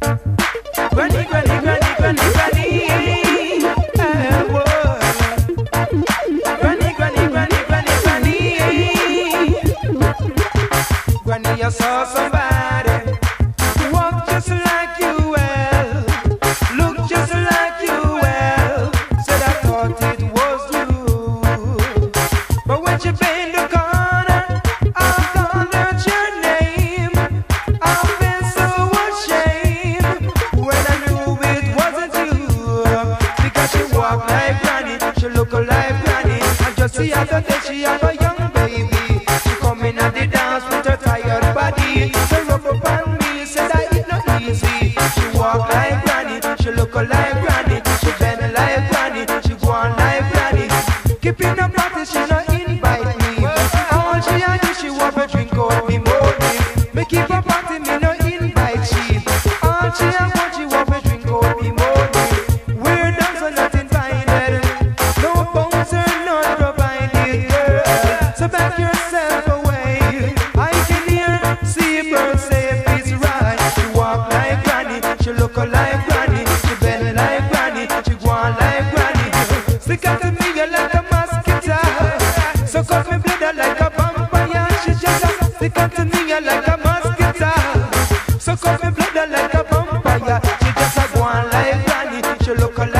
Granny, I saw somebody who walked just like you well, looked just like you well, said I thought it was you, but when you bend the corner, I've gone out your name. I felt so ashamed when I knew it wasn't you, because she walked like Granny, she looked like Granny, and just the other day she had a young baby. She come in at the dance with her tired body, so rub up on me, said I ain't not easy. She walk like Granny, she look like Granny, she bend like Granny, she go on like Granny. Keeping up party, she not invite me. All she had is she want a drink on me more. Me keep up party, me not invite she. All she had was she want a drink on me more. We're done so nothing finded, no bouncer not provided. Girl, so back yourself away. She look like Granny, she bend like Granny, she go on like Granny. Stick out to me like a mosquito, so cut me blood like a vampire. She just stick out to me like a mosquito, so cut me blood like a vampire. She just go on like Granny, she look like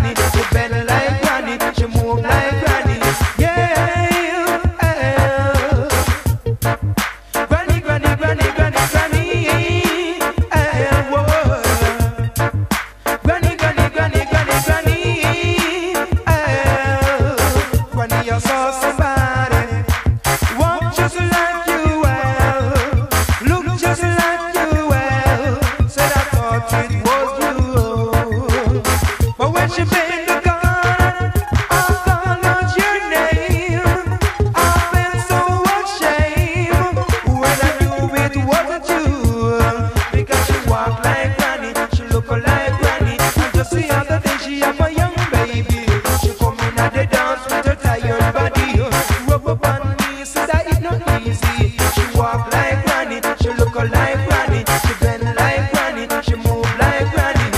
Granny, she bend like Granny, she move like Granny. Yeah, Granny, Granny, Granny, Granny, Granny. I saw somebody walk just like you well, look just like you well, said I thought it was you, but when she bent the corner, I've gone out your name. I felt so ashamed when I knew it wasn't you, because she walked like Granny, she looked like Granny, and just the other day she had a young baby. She come in at the dance with her tired body, rub up on me, said that it's not easy. She walk like Granny, she look like Granny, she bend like Granny, she move like Granny.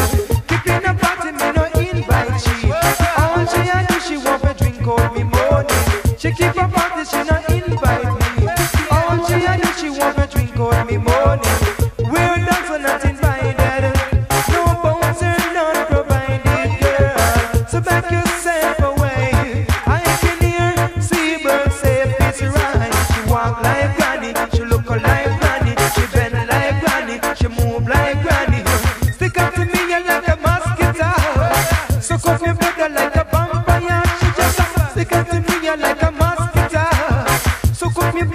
Keeping a party, me no invite she. All she had do, she want a drink on me morning. She keep a party, she no invite me. All she had do, she want a drink on me morning. We're done so nothing minded, no bouncer not provided. Girl, so back yourself away. Like Granny, she look like Granny, she bend like Granny, she move like Granny. Stick up to me like a mosquito, so cut me better like a vampire. She just stick up to me like a mosquito, so cut me better like a vampire. She just walk like Granny, she look like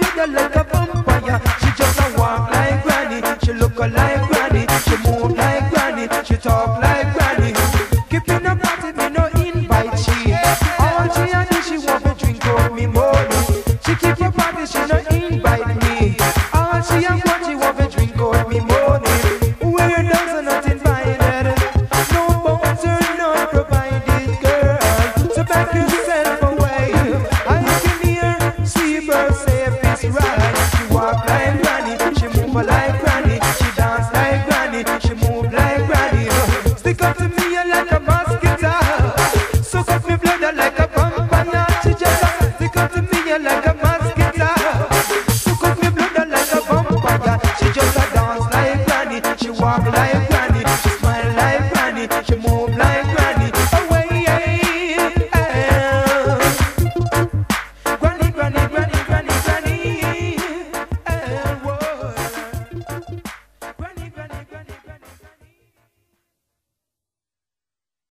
Granny, she move like Granny, she talk like Granny. Keeping up party, me no invite she. All she had is she want a drink of me morning. She keep a party, she no invite me. All she have what she want to drink on me morning. We're done so not invited, no bouncer not provided. Girl, so back yourself away. I can hear she herself is right. She walk like Granny, she move like Granny, she dance like Granny, she move like Granny. Stick up to me like a mosquito, so cut me blood like a vampire. She just stick up to me like a mosquito, so cut me blood like a vampire. She just a dance like Granny, she walk like Granny.